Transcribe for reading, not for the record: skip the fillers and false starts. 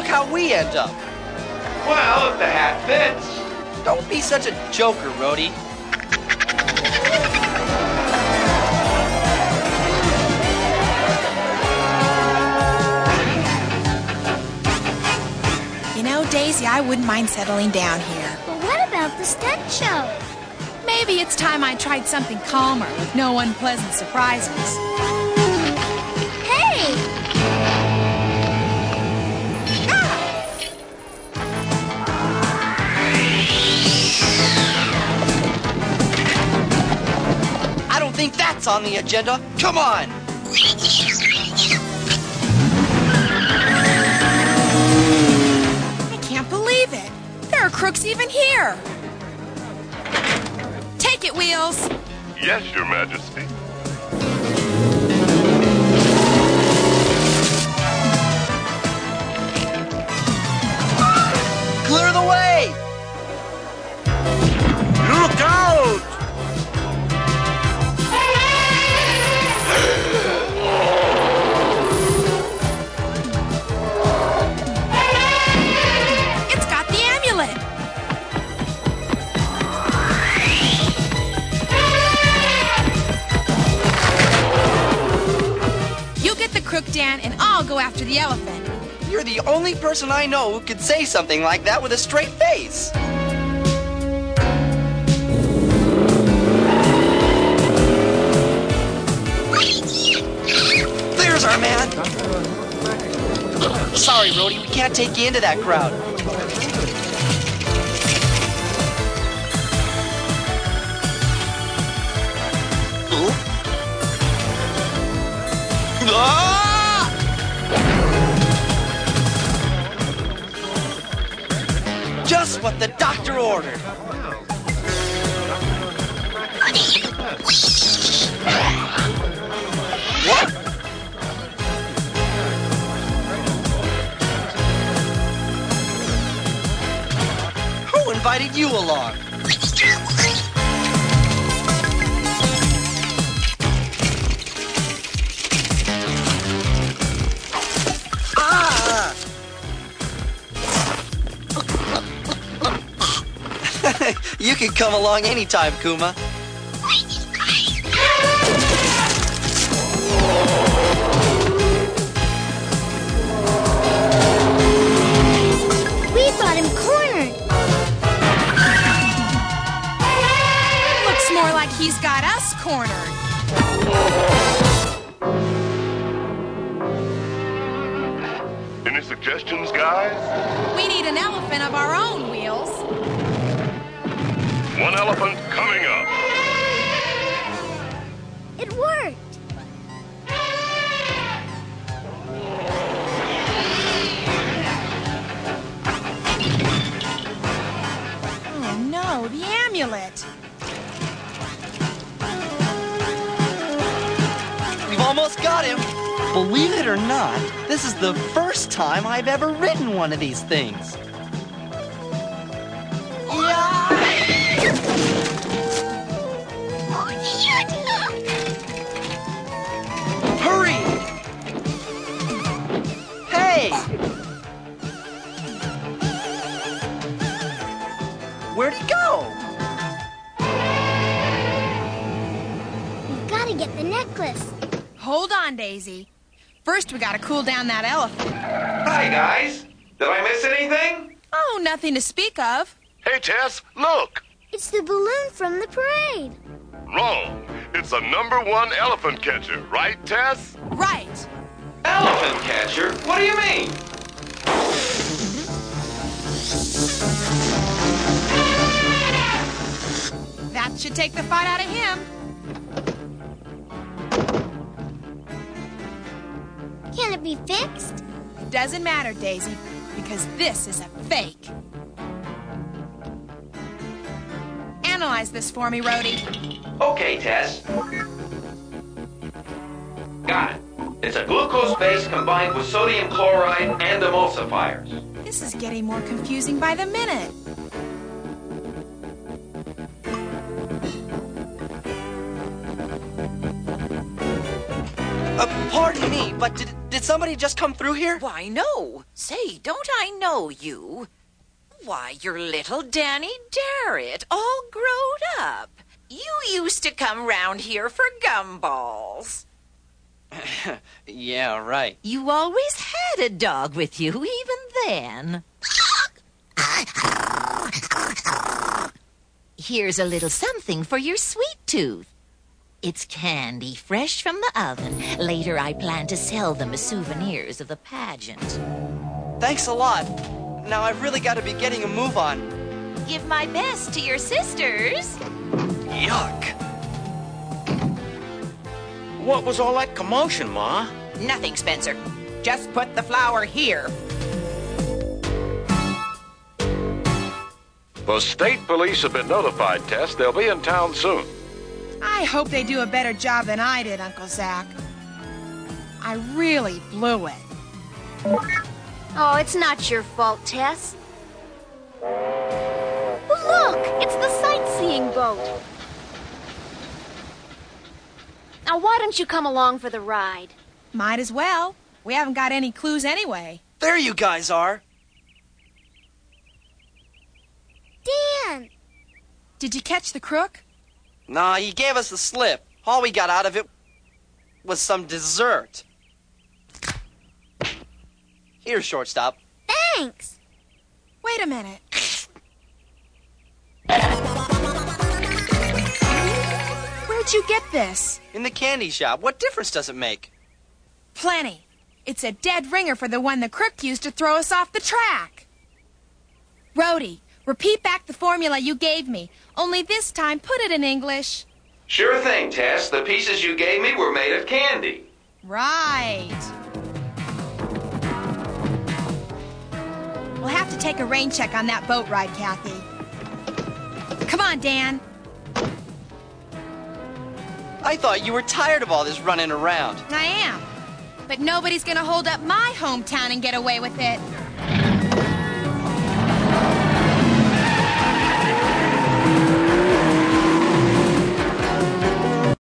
Look how we end up. Well, if the hat fits. Don't be such a joker, Rhodey. You know, Daisy, I wouldn't mind settling down here. But what about the stunt show? Maybe it's time I tried something calmer with no unpleasant surprises. Hey! Ah! I don't think that's on the agenda. Come on! There are crooks even here. Take it, Wheels. Yes, Your Majesty. Clear the way. Look out! Crook Dan, and I'll go after the elephant. You're the only person I know who could say something like that with a straight face. There's our man. Sorry, Rhodey, we can't take you into that crowd. Oh! Just what the doctor ordered. What? Who invited you along? You can come along anytime, Kuma. We've got him cornered. Looks more like he's got us cornered. Any suggestions, guys? We need an elephant of our own, Wheels. One elephant coming up. It worked. Oh no, the amulet. We've almost got him. Believe it or not, this is the first time I've ever ridden one of these things. Hurry! Hey! Where'd he go? We've got to get the necklace. Hold on, Daisy. First, we got to cool down that elephant. Hi, guys. Did I miss anything? Oh, nothing to speak of. Hey, Tess, look! It's the balloon from the parade. Wrong. It's a #1 elephant catcher, right, Tess? Right. Elephant catcher? What do you mean? That should take the fun out of him. Can it be fixed? It doesn't matter, Daisy, because this is a fake. Analyze this for me, Rhodey. Okay, Tess. Got it. It's a glucose base combined with sodium chloride and emulsifiers. This is getting more confusing by the minute. Pardon me, but did somebody just come through here? Why, no. Say, don't I know you? Why, you're little Danny Darrett, all grown up. You used to come round here for gumballs. Yeah, right. You always had a dog with you, even then. Here's a little something for your sweet tooth. It's candy fresh from the oven. Later, I plan to sell them as souvenirs of the pageant. Thanks a lot. Now I've really got to be getting a move on. Give my best to your sisters. Yuck. What was all that commotion, Ma? Nothing, Spencer. Just put the flower here. The state police have been notified, Tess. They'll be in town soon. I hope they do a better job than I did, Uncle Zach. I really blew it. Oh, it's not your fault, Tess. Look, it's the sightseeing boat. Now, why don't you come along for the ride? Might as well. We haven't got any clues anyway. There you guys are. Dan! Did you catch the crook? Nah, he gave us the slip. All we got out of it was some dessert. Here, Shortstop. Thanks. Wait a minute. Where'd you get this? In the candy shop. What difference does it make? Plenty. It's a dead ringer for the one the crook used to throw us off the track. Rhodey, repeat back the formula you gave me, only this time put it in English. Sure thing, Tess. The pieces you gave me were made of candy. Right. We'll have to take a rain check on that boat ride, Kathy. Come on, Dan. I thought you were tired of all this running around. I am. But nobody's gonna hold up my hometown and get away with it.